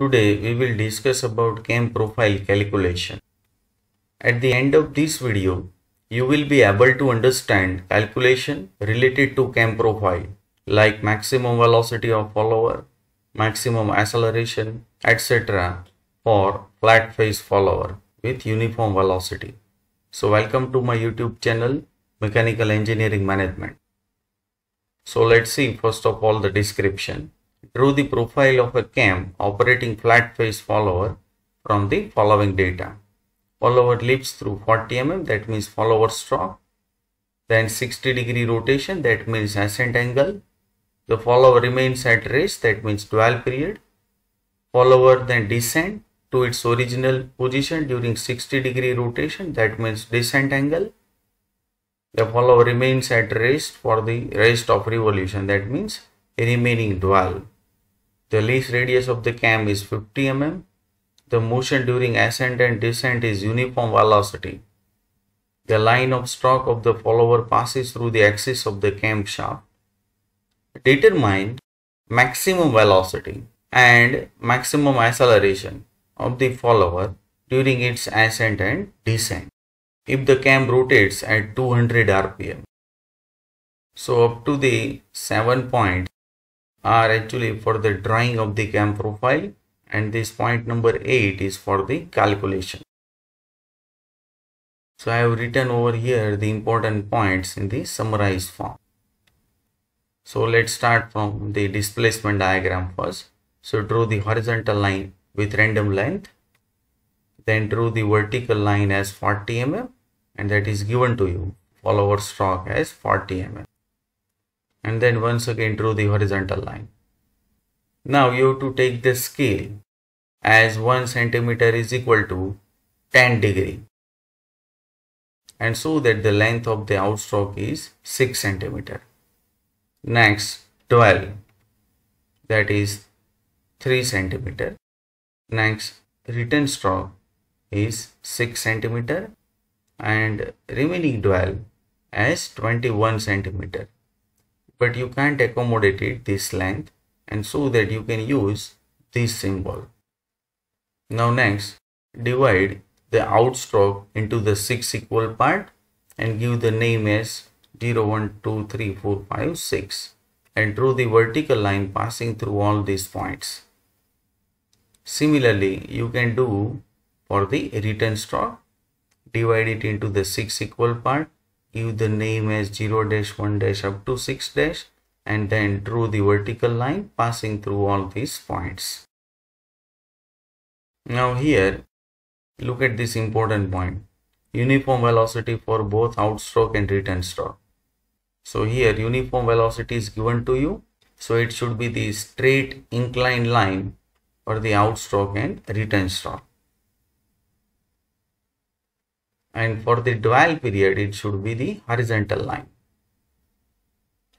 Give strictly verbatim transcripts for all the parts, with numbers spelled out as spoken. Today we will discuss about C A M profile calculation. At the end of this video, you will be able to understand calculation related to C A M profile like maximum velocity of follower, maximum acceleration, et cetera for flat phase follower with uniform velocity. So welcome to my YouTube channel Mechanical Engineering Management. So let's see first of all the description. Drew the profile of a C A M operating flat phase follower from the following data. Follower leaps through forty millimeters, that means follower stroke. Then sixty degree rotation, that means ascent angle. The follower remains at rest, that means dwell period. Follower then descend to its original position during sixty degree rotation, that means descent angle. The follower remains at rest for the rest of revolution, that means remaining dwell. The least radius of the C A M is fifty millimeters. The motion during ascent and descent is uniform velocity. The line of stroke of the follower passes through the axis of the C A M shaft. Determine maximum velocity and maximum acceleration of the follower during its ascent and descent if the C A M rotates at two hundred R P M. So up to the seven points are actually for the drawing of the C A M profile, and this point number eight is for the calculation. So I have written over here the important points in the summarized form. So let's start from the displacement diagram first. So draw the horizontal line with random length, then draw the vertical line as forty millimeters, and that is given to you, follower stroke as forty millimeters, and then once again draw the horizontal line. Now you have to take the scale as one centimeter is equal to ten degree, and so that the length of the outstroke is six centimeter. Next twelve, that is three centimeter. Next return stroke is six centimeter and remaining dwell as twenty-one centimeter, but you can't accommodate it this length, and so that you can use this symbol. Now next divide the outstroke into the six equal part and give the name as zero, one, two, three, four, five, six, and draw the vertical line passing through all these points. Similarly, you can do for the return stroke. Divide it into the six equal part, give the name as zero dash one dash up to six dash, and then draw the vertical line passing through all these points. Now here look at this important point, uniform velocity for both outstroke and return stroke. So here uniform velocity is given to you, so it should be the straight inclined line for the outstroke and return stroke. And for the dwell period it should be the horizontal line.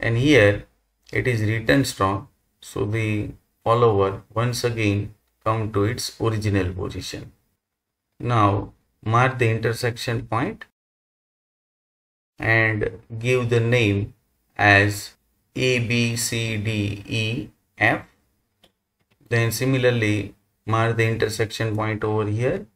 And here it is return stroke, so the follower once again come to its original position. Now mark the intersection point and give the name as A, B, C, D, E, F. Then similarly mark the intersection point over here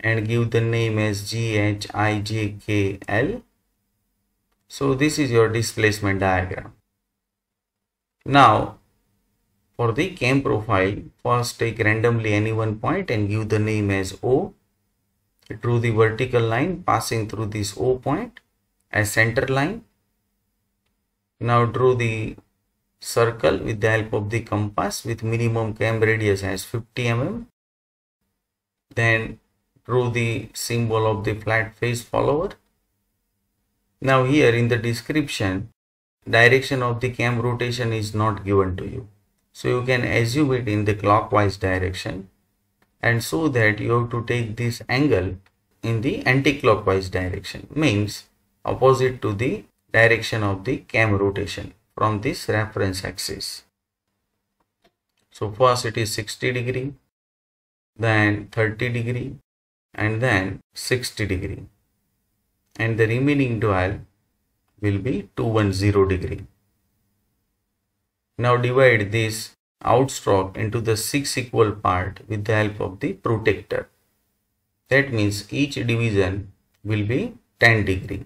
and give the name as G, H, I, J, K, L. So this is your displacement diagram. Now for the C A M profile, first take randomly any one point and give the name as O. Draw the vertical line passing through this O point as center line. Now draw the circle with the help of the compass with minimum C A M radius as fifty millimeters. Then draw the symbol of the flat phase follower. Now here in the description, direction of the C A M rotation is not given to you, so you can assume it in the clockwise direction, and so that you have to take this angle in the anti-clockwise direction, means opposite to the direction of the C A M rotation from this reference axis. So first it is sixty degree, then thirty degree, and then sixty degree, and the remaining dwell will be two hundred ten degree. Now divide this outstrop into the six equal part with the help of the protractor. That means each division will be ten degree.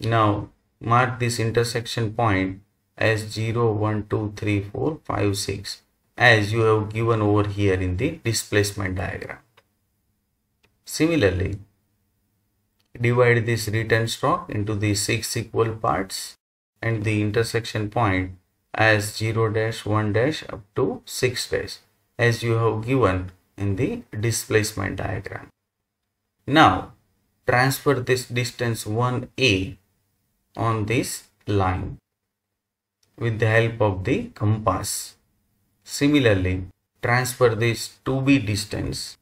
Now mark this intersection point as zero, one, two, three, four, five, six as you have given over here in the displacement diagram. Similarly, divide this return stroke into the six equal parts and the intersection point as zero dash, one dash up to six dash as you have given in the displacement diagram. Now transfer this distance one A on this line with the help of the compass. Similarly, transfer this two B distance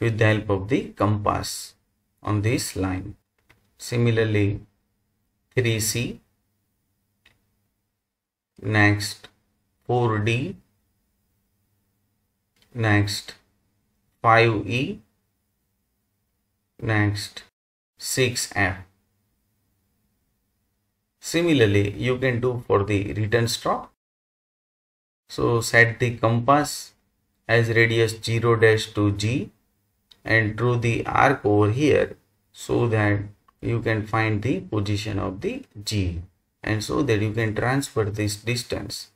with the help of the compass on this line. Similarly, three C, next four D, next five E, next six F. Similarly, you can do for the return stroke. So set the compass as radius zero dash to G and draw the arc over here so that you can find the position of the G, and so that you can transfer this distance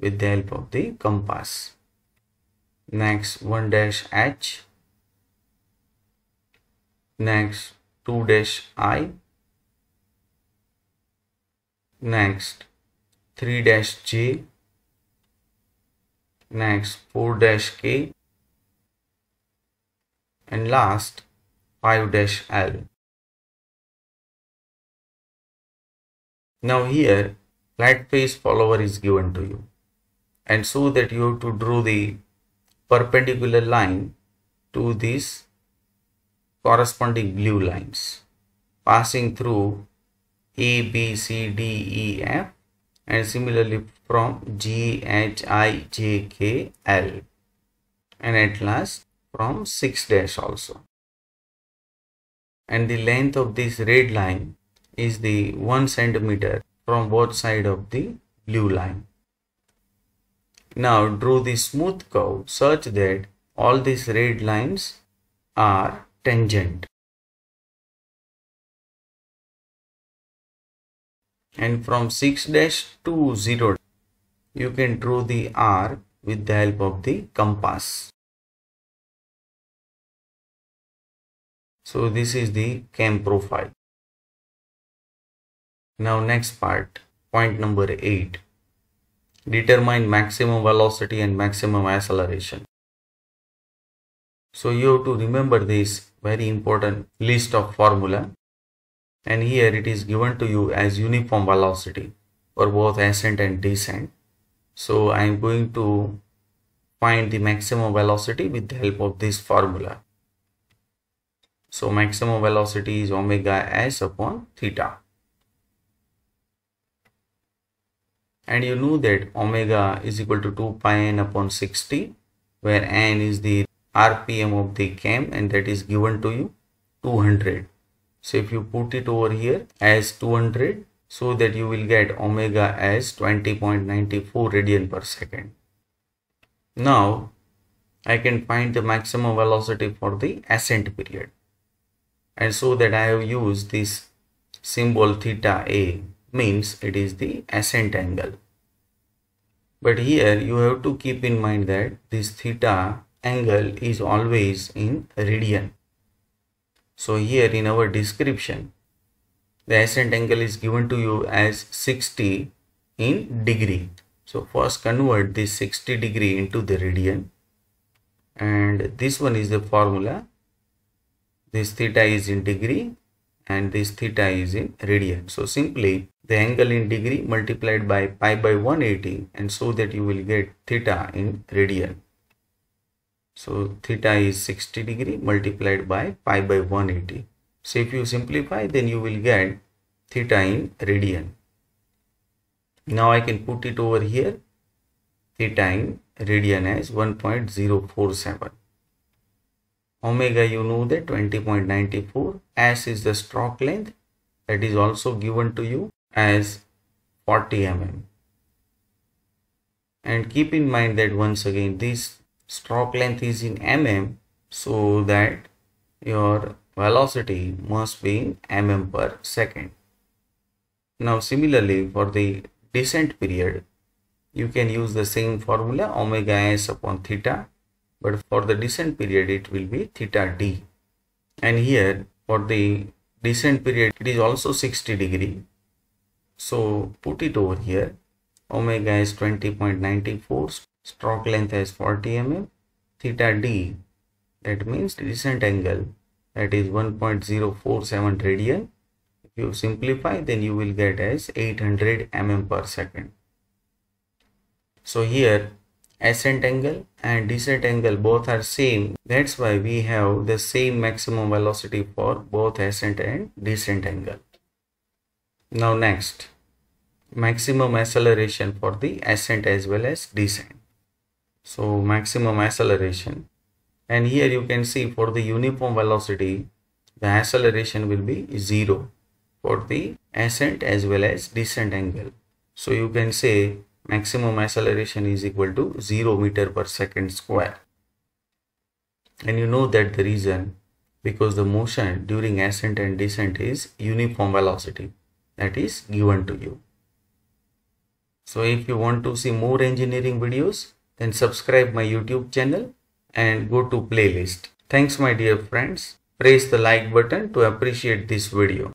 with the help of the compass. Next one dash H, next two dash I, next three dash J, next four dash K, and last five dash L. Now here flat face follower is given to you, and so that you have to draw the perpendicular line to these corresponding blue lines passing through A, B, C, D, E, F, and similarly from G, H, I, J, K, L, and at last from six dash also. And the length of this red line is the one centimeter from both sides of the blue line. Now draw the smooth curve such that all these red lines are tangent. And from six dash to zero, you can draw the arc with the help of the compass. So this is the cam profile. Now next part, point number eight. Determine maximum velocity and maximum acceleration. So you have to remember this very important list of formula, and here it is given to you as uniform velocity for both ascent and descent. So I am going to find the maximum velocity with the help of this formula. So maximum velocity is omega s upon theta, and you know that omega is equal to two pi n upon sixty, where n is the R P M of the cam, and that is given to you two hundred. So if you put it over here as two hundred, so that you will get omega as twenty point nine four radian per second. Now I can find the maximum velocity for the ascent period, and so that I have used this symbol theta A, means it is the ascent angle. But here you have to keep in mind that this theta angle is always in radian. So here in our description, the ascent angle is given to you as sixty in degree. So first convert this sixty degree into the radian, and this one is the formula. This theta is in degree and this theta is in radian. So simply the angle in degree multiplied by pi by one eighty, and so that you will get theta in radian. So theta is sixty degree multiplied by pi by one eighty. So if you simplify, then you will get theta in radian. Now I can put it over here, theta in radian as one point zero four seven. Omega you know that twenty point nine four. S is the stroke length, that is also given to you as forty millimeters. And keep in mind that once again this stroke length is in mm, so that your velocity must be in mm per second. Now similarly for the descent period, you can use the same formula omega s upon theta, but for the descent period it will be theta d. And here for the descent period it is also sixty degree, so put it over here. Omega is twenty point nine four, stroke length is forty millimeters, theta d, that means descent angle, that is one point zero four seven radian. If you simplify, then you will get as eight hundred millimeters per second. So here ascent angle and descent angle both are same, that's why we have the same maximum velocity for both ascent and descent angle. Now next, maximum acceleration for the ascent as well as descent. So maximum acceleration, and here you can see for the uniform velocity the acceleration will be zero for the ascent as well as descent angle. So you can say maximum acceleration is equal to zero meter per second square, and you know that the reason, because the motion during ascent and descent is uniform velocity that is given to you. So if you want to see more engineering videos, then subscribe my YouTube channel and go to playlist. Thanks my dear friends. Press the like button to appreciate this video.